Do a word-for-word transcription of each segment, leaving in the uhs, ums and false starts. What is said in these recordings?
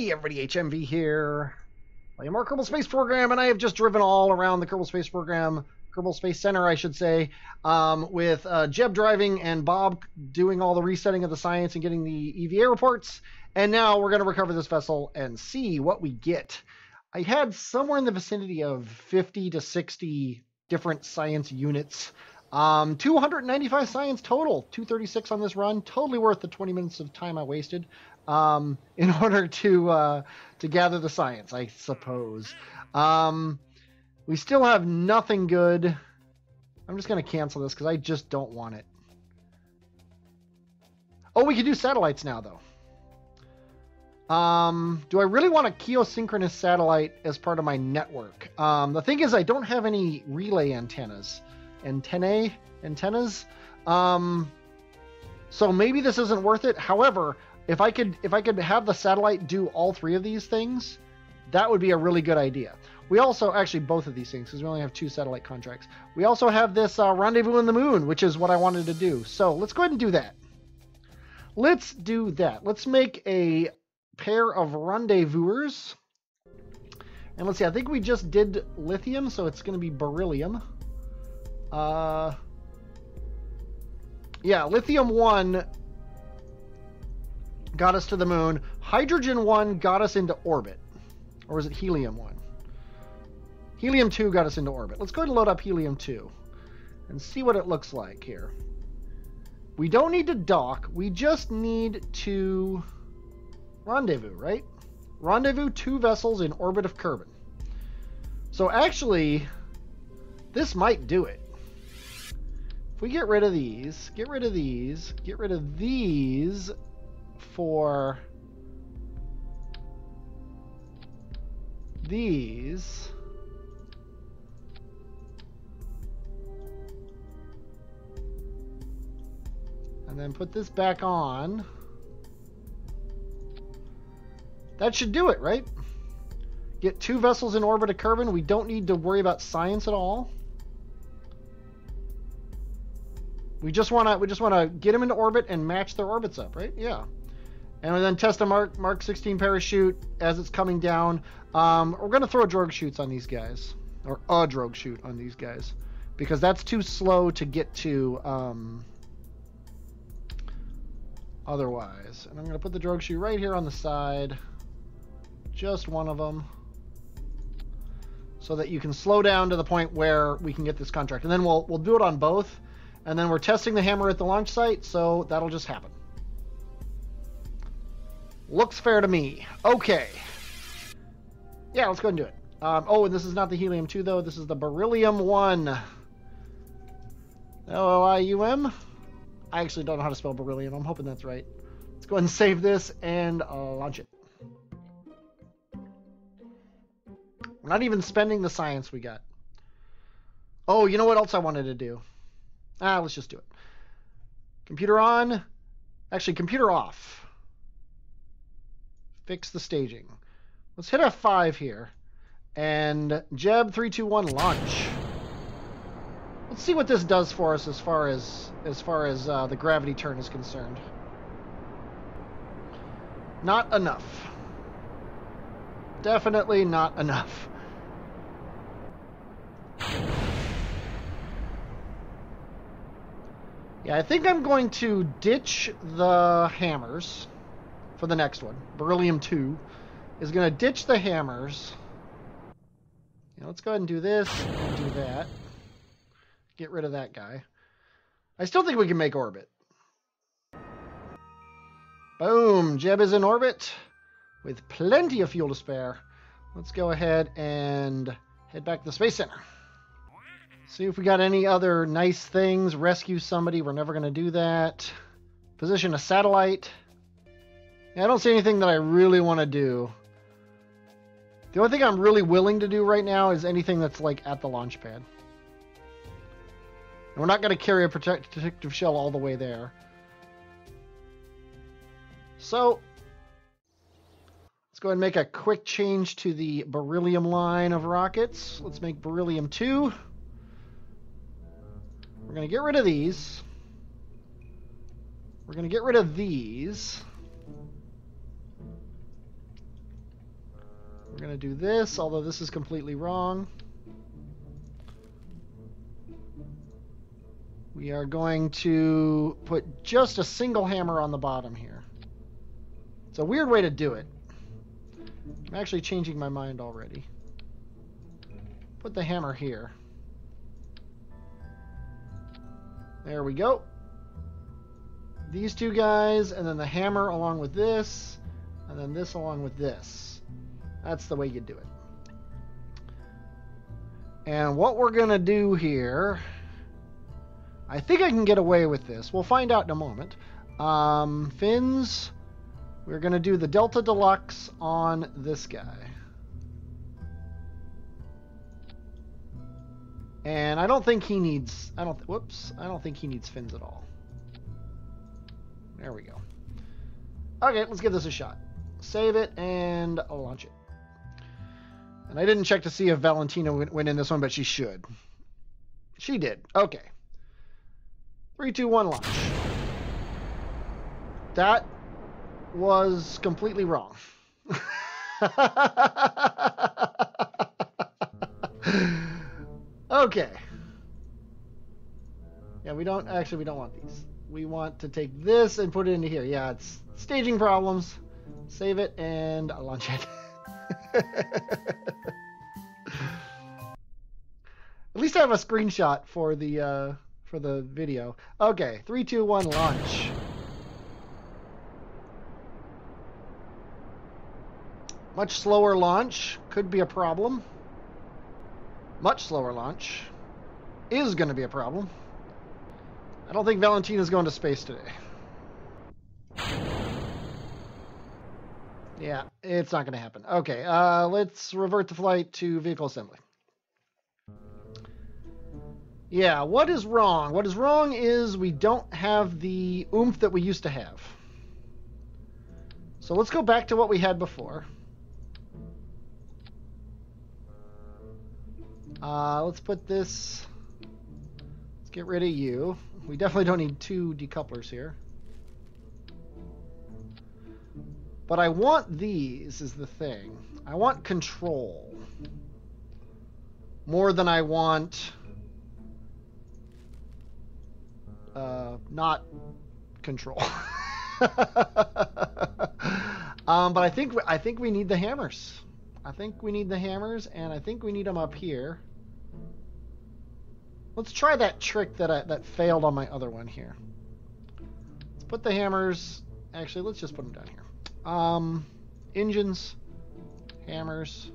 Hey everybody, H M V here. I am Mark Kerbal Space Program, and I have just driven all around the Kerbal Space Program, Kerbal Space Center, I should say, um, with uh, Jeb driving and Bob doing all the resetting of the science and getting the E V A reports. And now we're going to recover this vessel and see what we get. I had somewhere in the vicinity of fifty to sixty different science units. Um, two hundred ninety-five science total, two thirty-six on this run. Totally worth the twenty minutes of time I wasted um, in order to uh, to gather the science, I suppose. Um, we still have nothing good. I'm just going to cancel this because I just don't want it. Oh, we can do satellites now, though. Um, do I really want a geosynchronous satellite as part of my network? Um, the thing is, I don't have any relay antennas. Antennae, antennas. Um, so maybe this isn't worth it. However, if I could, if I could have the satellite do all three of these things, that would be a really good idea. We also actually both of these things, because we only have two satellite contracts. We also have this uh, rendezvous in the moon, which is what I wanted to do. So let's go ahead and do that. Let's do that. Let's make a pair of rendezvousers. And let's see, I think we just did lithium, so it's going to be beryllium. Uh, yeah, Lithium one got us to the moon. Hydrogen one got us into orbit. Or was it Helium one? Helium two got us into orbit. Let's go ahead and load up Helium two and see what it looks like here. We don't need to dock. We just need to rendezvous, right? Rendezvous two vessels in orbit of Kerbin. So actually, this might do it. If we get rid of these, get rid of these, get rid of these for these. And then put this back on. That should do it, right? Get two vessels in orbit of Kerbin. We don't need to worry about science at all. We just want to we just want to get them into orbit and match their orbits up, right? Yeah. And then test a Mark sixteen parachute as it's coming down. Um, we're going to throw drogue chutes on these guys. Or a drogue chute on these guys. Because that's too slow to get to um, otherwise. And I'm going to put the drogue chute right here on the side. Just one of them. So that you can slow down to the point where we can get this contract. And then we'll, we'll do it on both. And then we're testing the hammer at the launch site, so that'll just happen. Looks fair to me. Okay. Yeah, let's go ahead and do it. Um, oh, and this is not the Helium two, though. This is the Beryllium one. L O I U M? I actually don't know how to spell beryllium. I'm hoping that's right. Let's go ahead and save this and uh, launch it. We're not even spending the science we got. Oh, you know what else I wanted to do? Ah, let's just do it. Computer on. Actually, computer off. Fix the staging. Let's hit F five here. And Jeb, three two one, launch. Let's see what this does for us as far as, as, far as uh, the gravity turn is concerned. Not enough. Definitely not enough. Yeah, I think I'm going to ditch the hammers for the next one. Beryllium two is going to ditch the hammers. Yeah, let's go ahead and do this and do that. Get rid of that guy. I still think we can make orbit. Boom! Jeb is in orbit with plenty of fuel to spare. Let's go ahead and head back to the Space Center. See if we got any other nice things. Rescue somebody. We're never going to do that. Position a satellite. Yeah, I don't see anything that I really want to do. The only thing I'm really willing to do right now is anything that's like at the launch pad. And we're not going to carry a protective shell all the way there. So let's go ahead and make a quick change to the beryllium line of rockets. Let's make Beryllium two. We're going to get rid of these. We're going to get rid of these. We're going to do this, although this is completely wrong. We are going to put just a single hammer on the bottom here. It's a weird way to do it. I'm actually changing my mind already. Put the hammer here. There we go. These two guys, and then the hammer along with this, and then this along with this. That's the way you do it. And what we're going to do here... I think I can get away with this. We'll find out in a moment. Um, fins. We're going to do the Delta Deluxe on this guy. And I don't think he needs... I don't. Whoops. I don't think he needs fins at all. There we go. Okay, let's give this a shot. Save it and launch it. And I didn't check to see if Valentina went in this one, but she should. She did. Okay. three, two, one, launch. That was completely wrong. Okay. Yeah, we don't... Actually, we don't want these. We want to take this and put it into here. Yeah, it's staging problems. Save it and launch it. At least I have a screenshot for the... Uh, for the video. Okay, three, two, one, launch. Much slower launch. Could be a problem. Much slower launch. Is going to be a problem. I don't think Valentina's going to space today. Yeah, it's not going to happen. Okay, uh, let's revert the flight to vehicle assembly. Yeah, what is wrong? What is wrong is we don't have the oomph that we used to have. So let's go back to what we had before. Uh, let's put this... Let's get rid of you. We definitely don't need two decouplers here. But I want these, is the thing. I want control. More than I want... Uh, not control. um, but I think I think we need the hammers. I think we need the hammers, and I think we need them up here. Let's try that trick that I, that failed on my other one here. Let's put the hammers. Actually, let's just put them down here. Um, engines, hammers,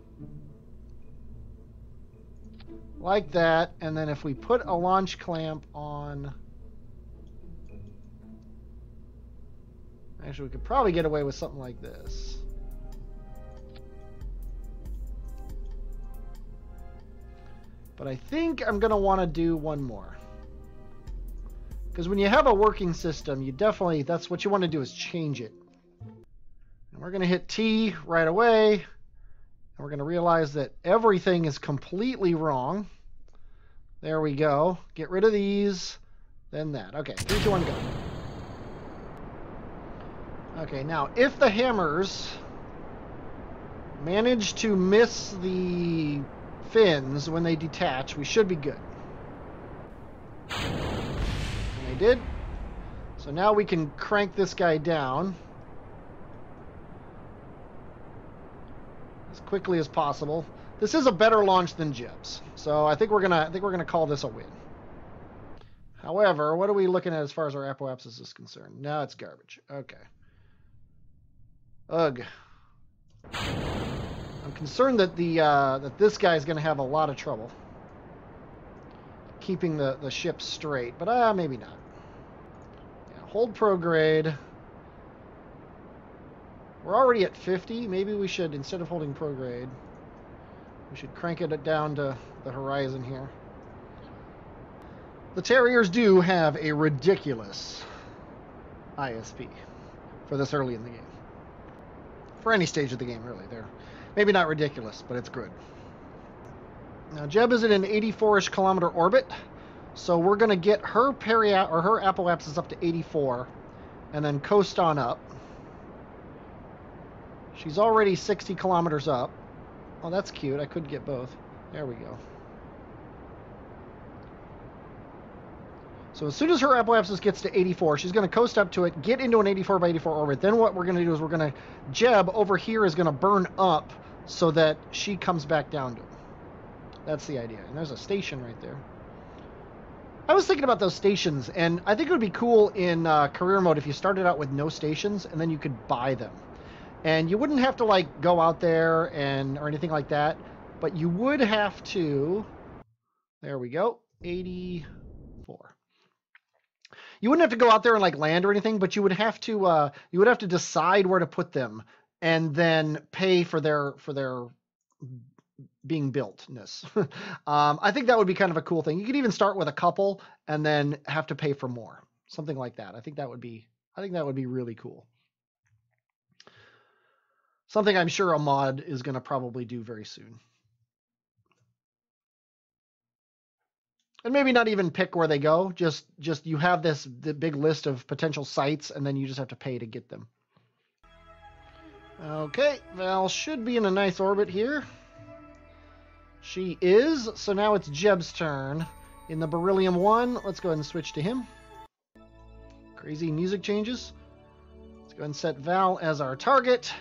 like that. And then if we put a launch clamp on. Actually, we could probably get away with something like this. But I think I'm going to want to do one more. Because when you have a working system, you definitely, that's what you want to do is change it. And we're going to hit T right away. And we're going to realize that everything is completely wrong. There we go. Get rid of these, then that. Okay, three, two, one, go. Okay, now, if the hammers manage to miss the fins when they detach, we should be good. And they did. So now we can crank this guy down as quickly as possible. This is a better launch than Jeb's, so I think we're gonna I think we're gonna call this a win. However, what are we looking at as far as our apoapsis is concerned? No, it's garbage. Okay. Ugh. I'm concerned that the uh, that this guy is going to have a lot of trouble keeping the the ship straight, but uh, maybe not. Yeah, hold prograde. We're already at fifty. Maybe we should, instead of holding prograde, we should crank it down to the horizon here. The Terriers do have a ridiculous I S P for this early in the game. For any stage of the game, really. They're maybe not ridiculous, but it's good. Now, Jeb is in an eighty-four-ish kilometer orbit, so we're going to get her peri or her apoapsis up to eighty-four, and then coast on up. She's already sixty kilometers up, Oh, that's cute. I could get both. There we go. So as soon as her apoapsis gets to eighty-four, she's going to coast up to it, get into an eighty-four by eighty-four orbit. Then what we're going to do is we're going to... Jeb over here is going to burn up so that she comes back down to it. That's the idea. And there's a station right there. I was thinking about those stations, and I think it would be cool in uh, career mode if you started out with no stations, and then you could buy them. And you wouldn't have to, like, go out there and or anything like that, but you would have to... There we go. eighty-four. You wouldn't have to go out there and, like, land or anything, but you would have to uh, you would have to decide where to put them and then pay for their... for their being built-ness. um, I think that would be kind of a cool thing. You could even start with a couple and then have to pay for more, something like that. I think that would be, I think that would be really cool. Something I'm sure a mod is going to probably do very soon. And maybe not even pick where they go. Just, just you have this the big list of potential sites, and then you just have to pay to get them. Okay, Val should be in a nice orbit here. She is, so now it's Jeb's turn. In the Beryllium one, let's go ahead and switch to him. Crazy music changes. Let's go ahead and set Val as our target.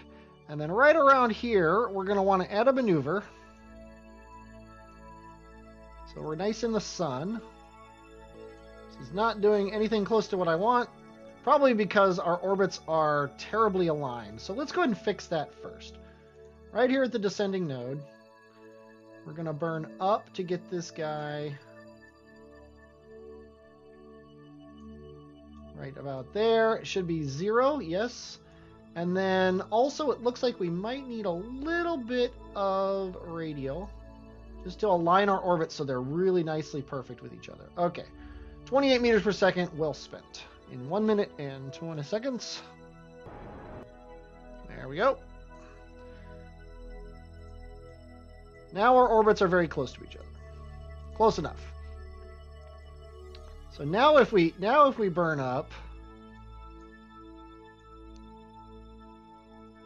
And then right around here, we're going to want to add a maneuver. So we're nice in the sun. This is not doing anything close to what I want, probably because our orbits are terribly aligned. So let's go ahead and fix that first. Right here at the descending node. We're going to burn up to get this guy right about there. It should be zero, yes. And then also it looks like we might need a little bit of radial just to align our orbits so they're really nicely perfect with each other. Okay, twenty-eight meters per second, well spent. In one minute and twenty seconds. There we go. Now our orbits are very close to each other. Close enough. So now if we now if we burn up.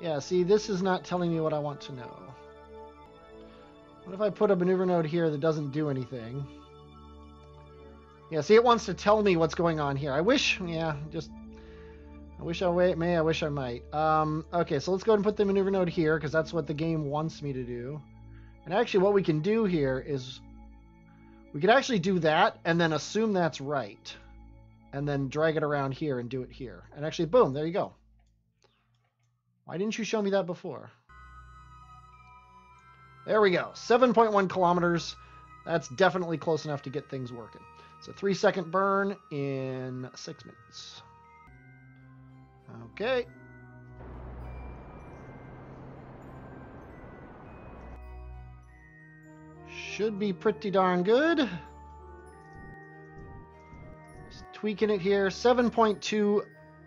Yeah, see, this is not telling me what I want to know. What if I put a maneuver node here that doesn't do anything? Yeah, see, it wants to tell me what's going on here. I wish, yeah, just I wish I wait may, I wish I might. Um okay, so let's go ahead and put the maneuver node here, because that's what the game wants me to do. And actually what we can do here is we could actually do that and then assume that's right and then drag it around here and do it here. And actually, boom, there you go. Why didn't you show me that before? There we go. seven point one kilometers. That's definitely close enough to get things working. So three second burn in six minutes. Okay. Should be pretty darn good. Just tweaking it here. seven point two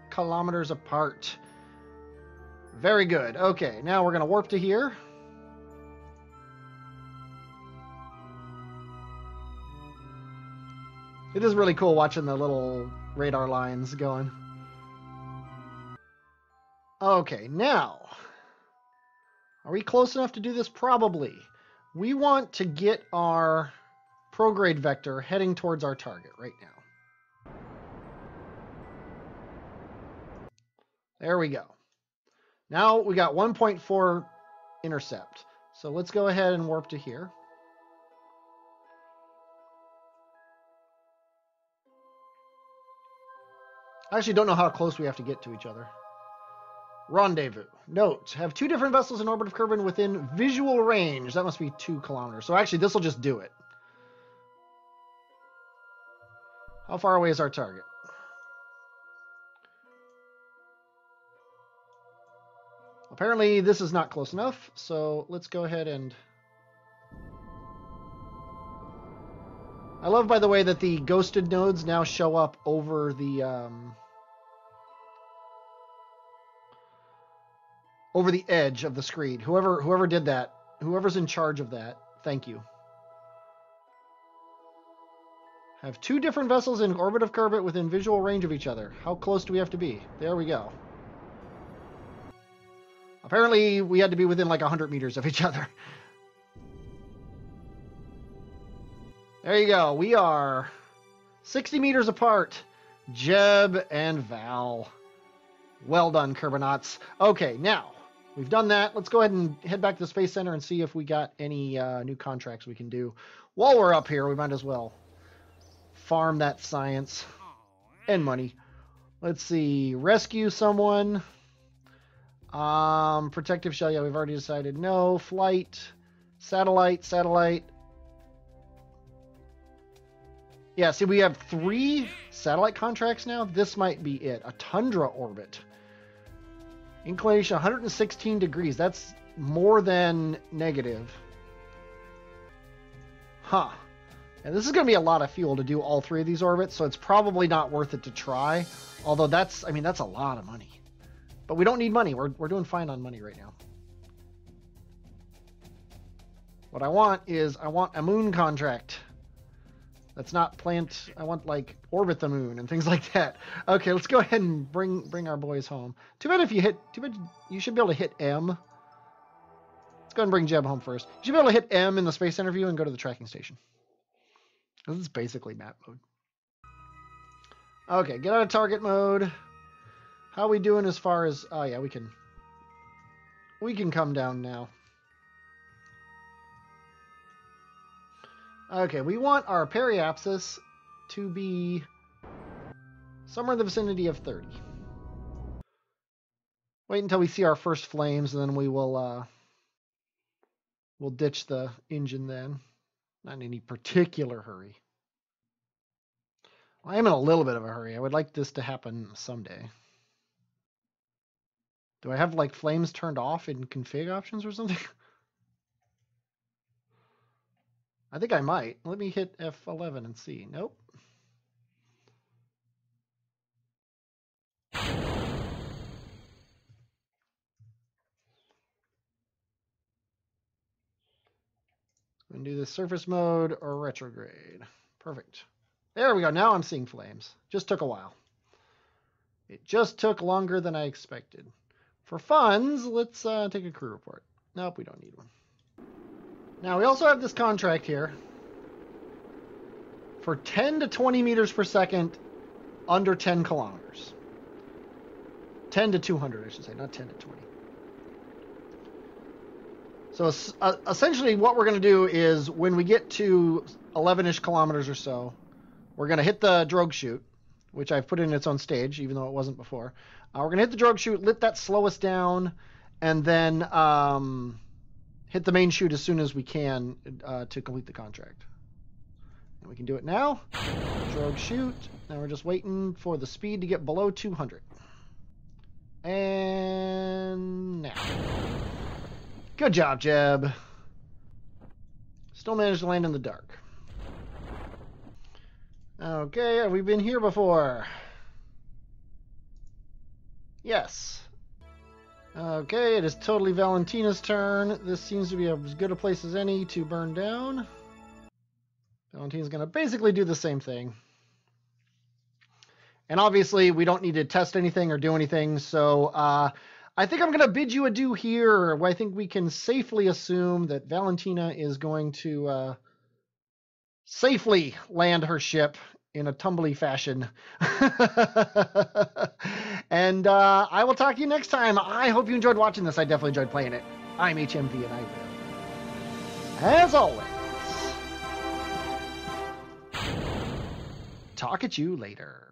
kilometers apart. Very good. Okay, now we're going to warp to here. It is really cool watching the little radar lines going. Okay, now. Are we close enough to do this? Probably. We want to get our prograde vector heading towards our target right now. There we go. Now we got one point four intercept. So let's go ahead and warp to here. I actually don't know how close we have to get to each other. Rendezvous. Note, have two different vessels in orbit of Kerbin within visual range. That must be two kilometers. So actually, this will just do it. How far away is our target? Apparently, this is not close enough. So let's go ahead and... I love, by the way, that the ghosted nodes now show up over the... Um... over the edge of the screen. Whoever whoever did that, whoever's in charge of that, thank you. Have two different vessels in orbit of Kerbin within visual range of each other. How close do we have to be? There we go. Apparently, we had to be within like one hundred meters of each other. There you go. We are sixty meters apart. Jeb and Val. Well done, Kerbinauts. Okay, now we've done that. Let's go ahead and head back to the Space Center and see if we got any uh, new contracts we can do. While we're up here, we might as well farm that science and money. Let's see. Rescue someone. Um, protective shell. Yeah, we've already decided. No. Flight. Satellite. Satellite. Yeah, see, we have three satellite contracts now. This might be it. A Tundra orbit. Inclination one hundred sixteen degrees. That's more than negative. Huh. And this is going to be a lot of fuel to do all three of these orbits, so it's probably not worth it to try. Although that's, I mean, that's a lot of money. But we don't need money. We're, we're doing fine on money right now. What I want is, I want a moon contract. That's not plant. I want, like, orbit the moon and things like that. Okay, let's go ahead and bring bring our boys home. Too bad if you hit... Too bad you should be able to hit M. Let's go ahead and bring Jeb home first. You should be able to hit M in the space interview and go to the tracking station. This is basically map mode. Okay, get out of target mode. How are we doing as far as... Oh, yeah, we can... We can come down now. Okay, we want our periapsis to be somewhere in the vicinity of thirty. Wait until we see our first flames, and then we will uh, we'll ditch the engine then. Not in any particular hurry. Well, I am in a little bit of a hurry. I would like this to happen someday. Do I have, like, flames turned off in config options or something? I think I might. Let me hit F eleven and see. Nope. I'm going to do the surface mode or retrograde. Perfect. There we go. Now I'm seeing flames. Just took a while. It just took longer than I expected. For funds, let's uh, take a crew report. Nope, we don't need one. Now, we also have this contract here for ten to twenty meters per second under ten kilometers. ten to two hundred, I should say, not ten to twenty. So uh, essentially what we're going to do is when we get to eleven-ish kilometers or so, we're going to hit the drogue chute, which I've put in its own stage, even though it wasn't before. Uh, we're going to hit the drogue chute, let that slow us down, and then... Um, Hit the main chute as soon as we can uh, to complete the contract. And we can do it now. Drogue chute. Now we're just waiting for the speed to get below two hundred. And now. Good job, Jeb. Still managed to land in the dark. Okay, have we been here before? Yes. Okay, it is totally Valentina's turn. This seems to be as good a place as any to burn down. Valentina's going to basically do the same thing. And obviously, we don't need to test anything or do anything, so uh, I think I'm going to bid you adieu here. I think we can safely assume that Valentina is going to uh, safely land her ship in a tumbly fashion. And uh, I will talk to you next time. I hope you enjoyed watching this. I definitely enjoyed playing it. I'm H M V, and I will, as always, talk at you later.